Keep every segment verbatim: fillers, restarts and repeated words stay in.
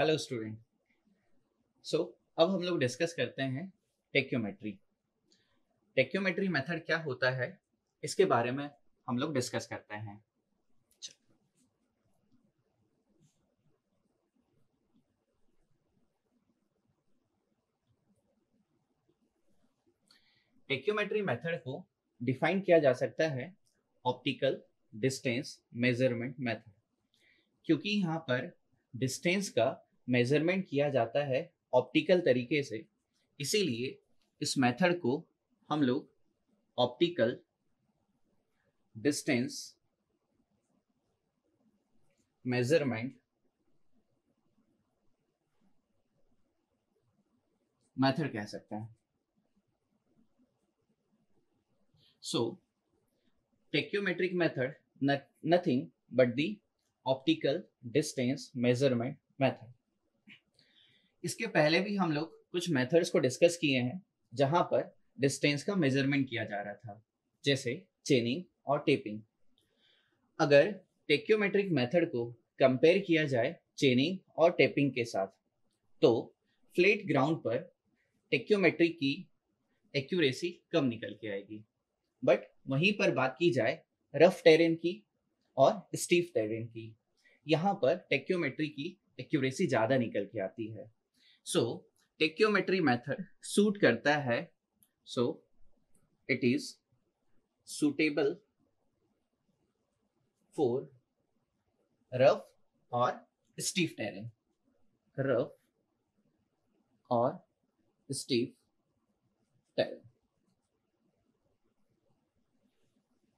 Hello student. सो अब हम लोग डिस्कस करते हैं टेक्योमेट्री। टेक्योमेट्री मेथड क्या होता है इसके बारे में हम लोग डिस्कस करते हैं। टेक्योमेट्री मेथड को डिफाइन किया जा सकता है ऑप्टिकल डिस्टेंस मेजरमेंट मेथड, क्योंकि यहाँ पर डिस्टेंस का मेजरमेंट किया जाता है ऑप्टिकल तरीके से, इसीलिए इस मेथड को हम लोग ऑप्टिकल डिस्टेंस मेजरमेंट मेथड कह सकते हैं। So tacheometric method nothing but the optical distance measurement method. इसके पहले भी हम लोग कुछ मेथड्स को डिस्कस किए हैं जहां पर डिस्टेंस का मेजरमेंट किया जा रहा था, जैसे चेनिंग और टेपिंग। अगर टेक्योमेट्रिक मेथड को कंपेयर किया जाए चेनिंग और टेपिंग के साथ, तो फ्लैट ग्राउंड पर टेक्योमेट्री की एक्यूरेसी कम निकल के आएगी, बट वहीं पर बात की जाए रफ टेरेन की और स्टीफ टेरेन की, यहाँ पर टेक्योमेट्री की एक्यूरेसी ज़्यादा निकल के आती है। सो टेक्योमेट्री मेथड सूट करता है, so it is suitable for rough और स्टीफ टेरेन। रफ और steep terrain.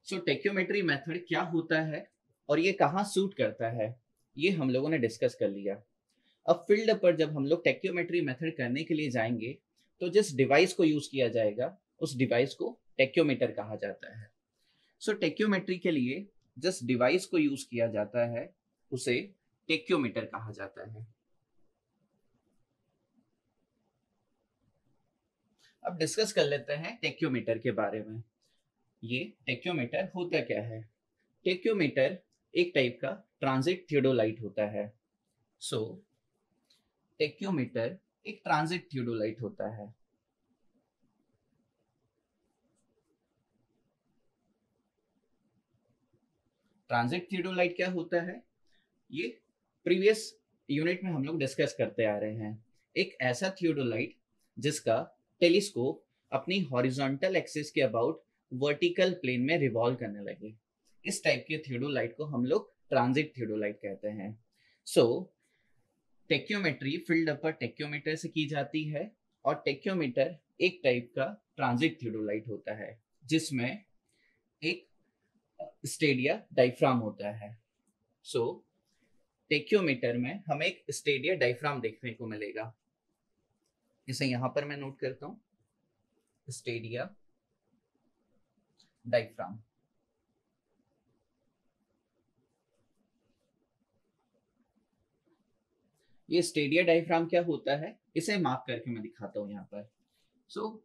So tacheometry method क्या होता है और ये कहाँ सूट करता है, ये हम लोगों ने डिस्कस कर लिया। अब फील्ड पर जब हम लोग टेक्योमेट्री मेथड करने के लिए जाएंगे तो जिस डिवाइस को यूज किया जाएगा उस डिवाइस को टेक्योमीटर कहा जाता है। सो टेक्योमेट्री के लिए जिस डिवाइस को यूज किया जाता है उसे टेक्योमीटर कहा जाता है। अब डिस्कस कर लेते हैं टेक्योमीटर के बारे में। ये टेक्योमीटर होता क्या है? टेक्योमीटर एक टाइप का ट्रांजिट थियोडोलाइट होता है। सो टेक्योमीटर एक ट्रांजिट थियोडोलाइट होता है। ट्रांजिट थियोडोलाइट क्या होता है? ये प्रीवियस यूनिट में हम लोग डिस्कस करते आ रहे हैं। एक ऐसा थियोडोलाइट जिसका टेलीस्कोप अपनी हॉरिजॉन्टल एक्सिस के अबाउट वर्टिकल प्लेन में रिवॉल्व करने लगे, इस टाइप के थियोडोलाइट को हम लोग ट्रांजिट थियोडोलाइट कहते हैं। सो टेक्योमेट्री फील्ड पर टेक्योमीटर से की जाती है और टेक्योमीटर एक टाइप का ट्रांजिट थियोडोलाइट होता है जिसमें एक स्टेडिया डायफ्राम होता है। सो so, टेक्योमीटर में हमें एक स्टेडिया डायफ्राम देखने को मिलेगा। इसे यहाँ पर मैं नोट करता हूँ, स्टेडिया डायफ्राम। ये स्टेडिया डायफ्राम क्या होता है इसे मार्क करके मैं दिखाता हूं यहाँ पर। सो so,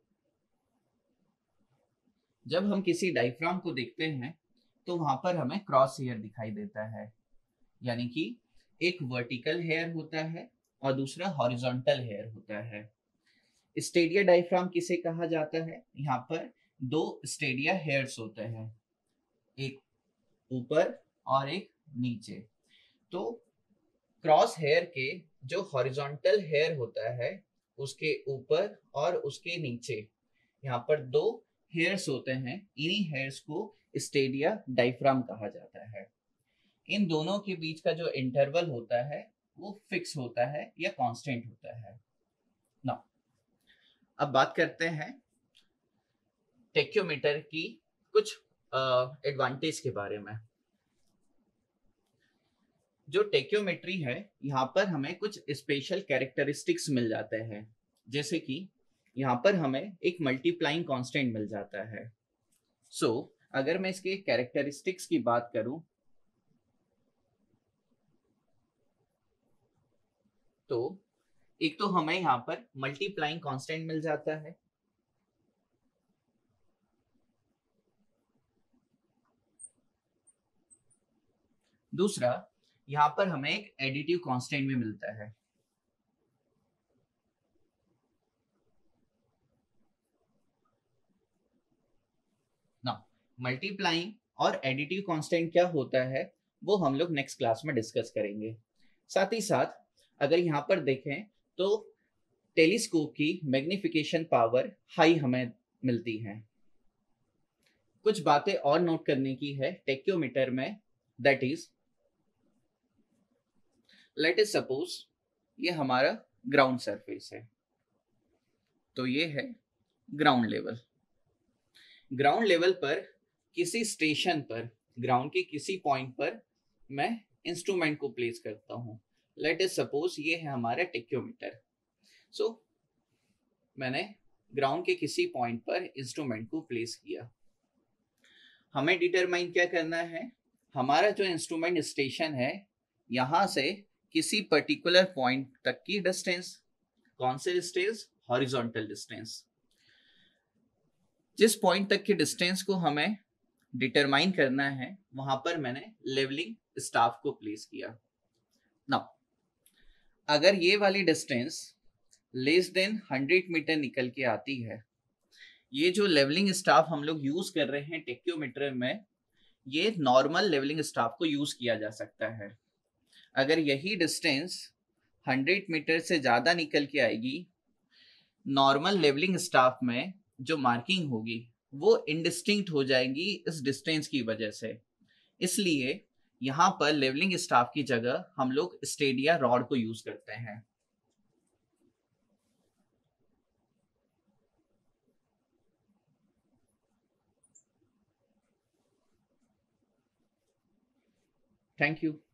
जब हम किसी डायफ्राम को देखते हैं तो वहां पर हमें क्रॉस हेयर दिखाई देता है, यानी कि एक वर्टिकल हेयर होता है और दूसरा हॉरिजॉन्टल हेयर होता है। स्टेडिया डायफ्राम किसे कहा जाता है? यहाँ पर दो स्टेडिया हेयर्स होते हैं, एक ऊपर और एक नीचे। तो क्रॉस हेयर के जो हॉरिजॉन्टल हेयर होता है उसके ऊपर और उसके नीचे यहाँ पर दो हेयर्स होते हैं, इन्हीं हेयर्स को स्टेडिया डायफ्राम कहा जाता है। इन दोनों के बीच का जो इंटरवल होता है वो फिक्स होता है या कांस्टेंट होता है। नाउ अब बात करते हैं टेक्योमीटर की कुछ एडवांटेज के बारे में। जो टेक्योमेट्री है यहाँ पर हमें कुछ स्पेशल कैरेक्टरिस्टिक्स मिल जाते हैं, जैसे कि यहाँ पर हमें एक मल्टीप्लाइंग कॉन्स्टेंट मिल जाता है। सो so, अगर मैं इसके कैरेक्टरिस्टिक्स की बात करूं तो एक तो हमें यहाँ पर मल्टीप्लाइंग कॉन्स्टेंट मिल जाता है, दूसरा यहाँ पर हमें एक एडिटिव कांस्टेंट भी मिलता है। मल्टीप्लाइंग और एडिटिव कांस्टेंट क्या होता है वो हम लोग नेक्स्ट क्लास में डिस्कस करेंगे। साथ ही साथ अगर यहाँ पर देखें तो टेलीस्कोप की मैग्निफिकेशन पावर हाई हमें मिलती है। कुछ बातें और नोट करने की है टेक्योमीटर में, that is let us suppose ये हमारा ग्राउंड सरफेस है, तो ये है ग्राउंड लेवल। ग्राउंड लेवल पर किसी स्टेशन पर, ग्राउंड के किसी पॉइंट पर मैं इंस्ट्रूमेंट को प्लेस करता हूँ। लेट अस सपोज ये है हमारा टेक्योमीटर। सो so, मैंने ग्राउंड के किसी पॉइंट पर इंस्ट्रूमेंट को प्लेस किया। हमें डिटरमाइन क्या करना है, हमारा जो इंस्ट्रूमेंट स्टेशन है यहाँ से किसी पर्टिकुलर पॉइंट तक की डिस्टेंस, कौन से डिस्टेंस, हॉरिजॉन्टल डिस्टेंस। जिस पॉइंट तक की डिस्टेंस को हमें डिटरमाइन करना है वहां पर मैंने लेवलिंग स्टाफ को प्लेस किया। नाउ अगर ये वाली distance less than hundred metre निकल के आती है, ये जो लेवलिंग स्टाफ हम लोग यूज कर रहे हैं टेक्योमीटर में, ये नॉर्मल लेवलिंग स्टाफ को यूज किया जा सकता है। अगर यही डिस्टेंस हंड्रेड मीटर से ज्यादा निकल के आएगी, नॉर्मल लेवलिंग स्टाफ में जो मार्किंग होगी वो इंडिस्टिंक्ट हो जाएगी इस डिस्टेंस की वजह से। इसलिए यहाँ पर लेवलिंग स्टाफ की जगह हम लोग स्टेडिया रॉड को यूज करते हैं। Thank you.